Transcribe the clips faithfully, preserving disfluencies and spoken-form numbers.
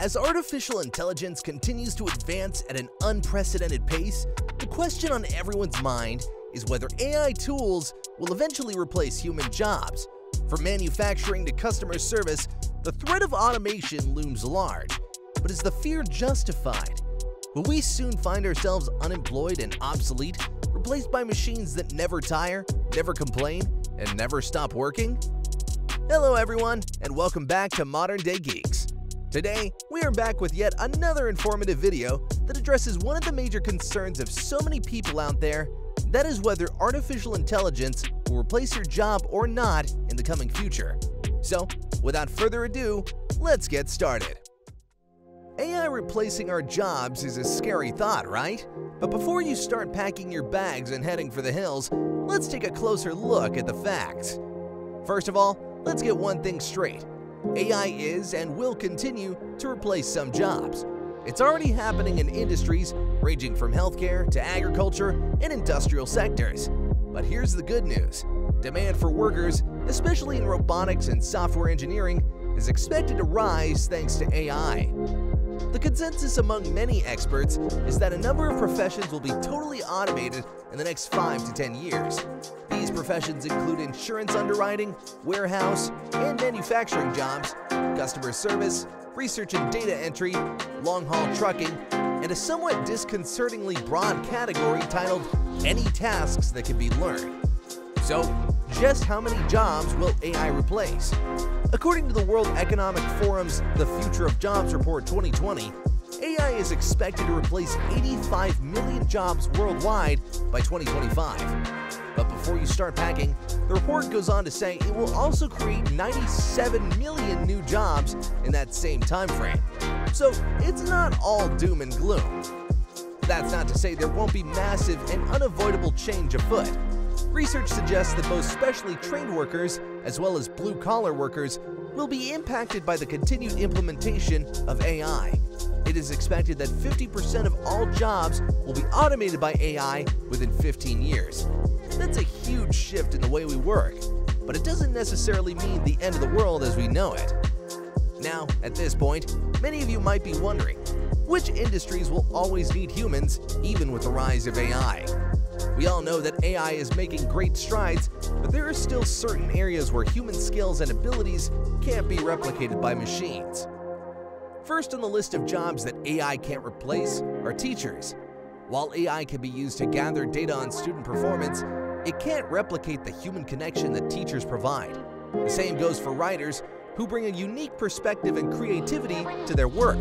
As artificial intelligence continues to advance at an unprecedented pace, the question on everyone's mind is whether A I tools will eventually replace human jobs. From manufacturing to customer service, the threat of automation looms large. But is the fear justified? Will we soon find ourselves unemployed and obsolete, replaced by machines that never tire, never complain, and never stop working? Hello everyone, and welcome back to Modern Day Geeks. Today, we are back with yet another informative video that addresses one of the major concerns of so many people out there, that is whether artificial intelligence will replace your job or not in the coming future. So, without further ado, let's get started. A I replacing our jobs is a scary thought, right? But before you start packing your bags and heading for the hills, let's take a closer look at the facts. First of all, let's get one thing straight. A I is and will continue to replace some jobs. It's already happening in industries ranging from healthcare to agriculture and industrial sectors. But here's the good news. Demand for workers, especially in robotics and software engineering, is expected to rise thanks to A I. The consensus among many experts is that a number of professions will be totally automated in the next five to ten years. These professions include insurance underwriting, warehouse, and manufacturing jobs, customer service, research and data entry, long-haul trucking, and a somewhat disconcertingly broad category titled "Any Tasks That Can Be Learned." So, just how many jobs will A I replace? According to the World Economic Forum's The Future of Jobs Report twenty twenty, A I is expected to replace eighty-five million jobs worldwide by twenty twenty-five. But before you start packing, the report goes on to say it will also create ninety-seven million new jobs in that same time frame. So it's not all doom and gloom. That's not to say there won't be massive and unavoidable change afoot. Research suggests that both specially trained workers as well as blue-collar workers will be impacted by the continued implementation of A I. It is expected that fifty percent of all jobs will be automated by A I within fifteen years. That's a huge shift in the way we work, but it doesn't necessarily mean the end of the world as we know it. Now, at this point, many of you might be wondering, which industries will always need humans even with the rise of A I? We all know that A I is making great strides, but there are still certain areas where human skills and abilities can't be replicated by machines. First on the list of jobs that A I can't replace are teachers. While A I can be used to gather data on student performance, it can't replicate the human connection that teachers provide. The same goes for writers, who bring a unique perspective and creativity to their work.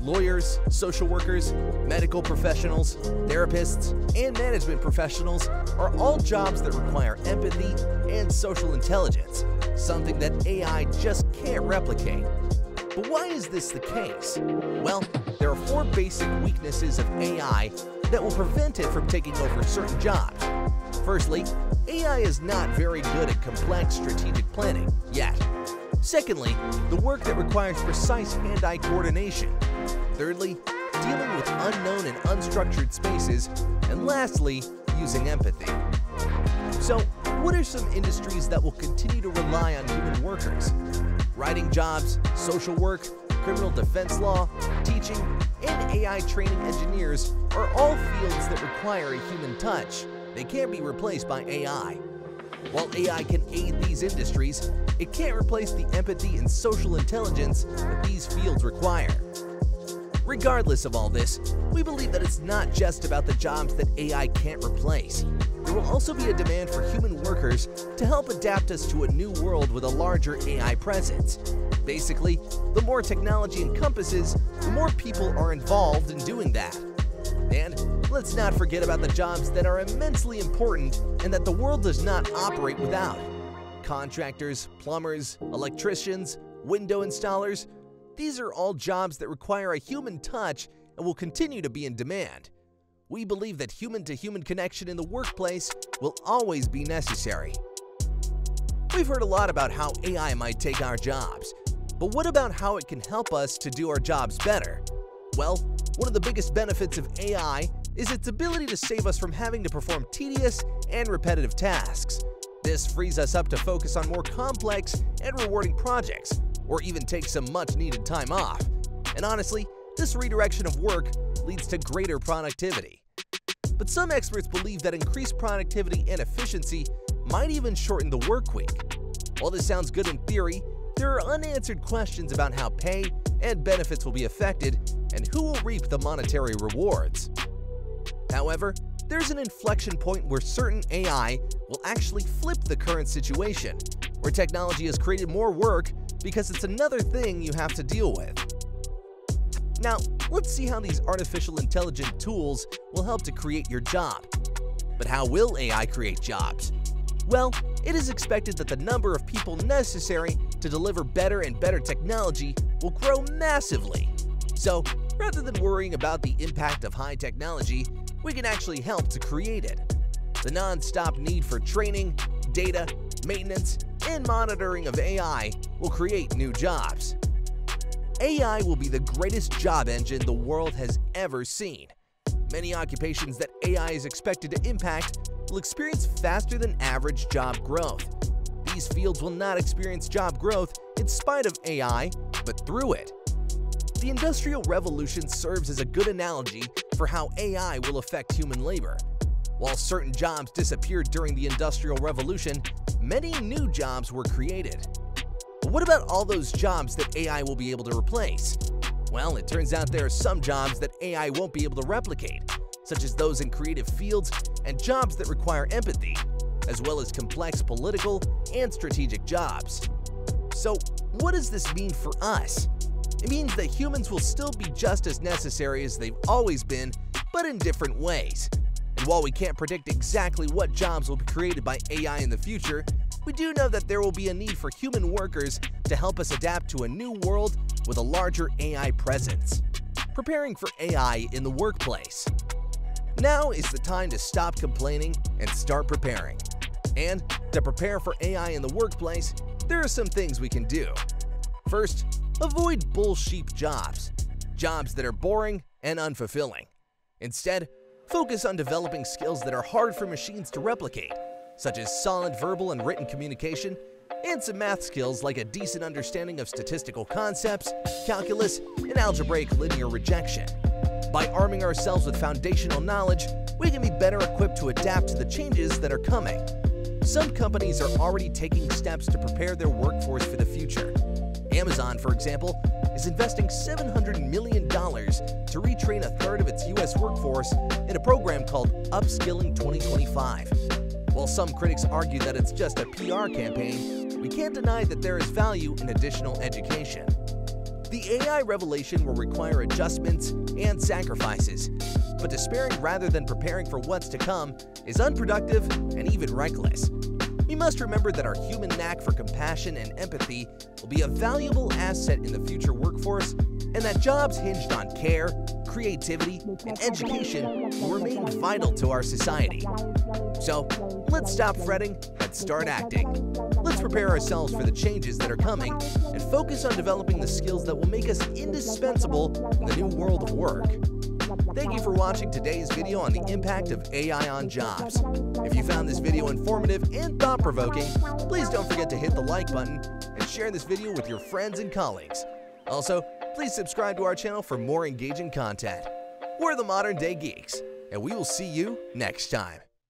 Lawyers, social workers, medical professionals, therapists, and management professionals are all jobs that require empathy and social intelligence, something that A I just can't replicate. But why is this the case? Well, there are four basic weaknesses of A I that will prevent it from taking over certain jobs. Firstly, A I is not very good at complex strategic planning yet. Secondly, the work that requires precise hand-eye coordination. Thirdly, dealing with unknown and unstructured spaces. And lastly, using empathy. So, what are some industries that will continue to rely on human workers? Writing jobs, social work, criminal defense law, teaching, and A I training engineers are all fields that require a human touch. They can't be replaced by A I. While A I can aid these industries, it can't replace the empathy and social intelligence that these fields require. Regardless of all this, we believe that it's not just about the jobs that A I can't replace. There will also be a demand for human workers to help adapt us to a new world with a larger A I presence. Basically, the more technology encompasses, the more people are involved in doing that. And let's not forget about the jobs that are immensely important and that the world does not operate without. Contractors, plumbers, electricians, window installers. These are all jobs that require a human touch and will continue to be in demand. We believe that human-to-human connection in the workplace will always be necessary. We've heard a lot about how A I might take our jobs, but what about how it can help us to do our jobs better? Well, one of the biggest benefits of A I is its ability to save us from having to perform tedious and repetitive tasks. This frees us up to focus on more complex and rewarding projects, or even take some much-needed time off. And honestly, this redirection of work leads to greater productivity. But some experts believe that increased productivity and efficiency might even shorten the work week. While this sounds good in theory, there are unanswered questions about how pay and benefits will be affected and who will reap the monetary rewards. However, there's an inflection point where certain A I will actually flip the current situation, where technology has created more work because it's another thing you have to deal with. Now, let's see how these artificial intelligence tools will help to create your job. But how will A I create jobs? Well, it is expected that the number of people necessary to deliver better and better technology will grow massively. So, rather than worrying about the impact of high technology, we can actually help to create it. The non-stop need for training, data, maintenance, and monitoring of A I will create new jobs. A I will be the greatest job engine the world has ever seen. Many occupations that A I is expected to impact will experience faster than average job growth. These fields will not experience job growth in spite of A I, but through it. The Industrial Revolution serves as a good analogy for how A I will affect human labor. While certain jobs disappeared during the Industrial Revolution, many new jobs were created. But what about all those jobs that A I will be able to replace? Well, it turns out there are some jobs that A I won't be able to replicate, such as those in creative fields and jobs that require empathy, as well as complex political and strategic jobs. So, what does this mean for us? It means that humans will still be just as necessary as they've always been, but in different ways. And while we can't predict exactly what jobs will be created by A I in the future, we do know that there will be a need for human workers to help us adapt to a new world with a larger A I presence. Preparing for A I in the workplace. Now is the time to stop complaining and start preparing. And to prepare for A I in the workplace, there are some things we can do. First, avoid bullshit jobs, jobs that are boring and unfulfilling. Instead, focus on developing skills that are hard for machines to replicate, such as solid verbal and written communication, and some math skills like a decent understanding of statistical concepts, calculus, and algebraic linear regression. By arming ourselves with foundational knowledge, we can be better equipped to adapt to the changes that are coming. Some companies are already taking steps to prepare their workforce for the future. Amazon, for example, is investing seven hundred million dollars to retrain a third of its U S workforce in a program called Upskilling twenty twenty-five. While some critics argue that it's just a P R campaign, we can't deny that there is value in additional education. The A I revolution will require adjustments and sacrifices, but despairing rather than preparing for what's to come is unproductive and even reckless. We must remember that our human knack for compassion and empathy will be a valuable asset in the future workforce, and that jobs hinged on care, creativity, and education will remain vital to our society. So, let's stop fretting and start acting. Let's prepare ourselves for the changes that are coming and focus on developing the skills that will make us indispensable in the new world of work. Thank you for watching today's video on the impact of A I on jobs. If you found this video informative and thought-provoking, please don't forget to hit the like button and share this video with your friends and colleagues. Also, please subscribe to our channel for more engaging content. We're the Modern Day Geeks, and we will see you next time.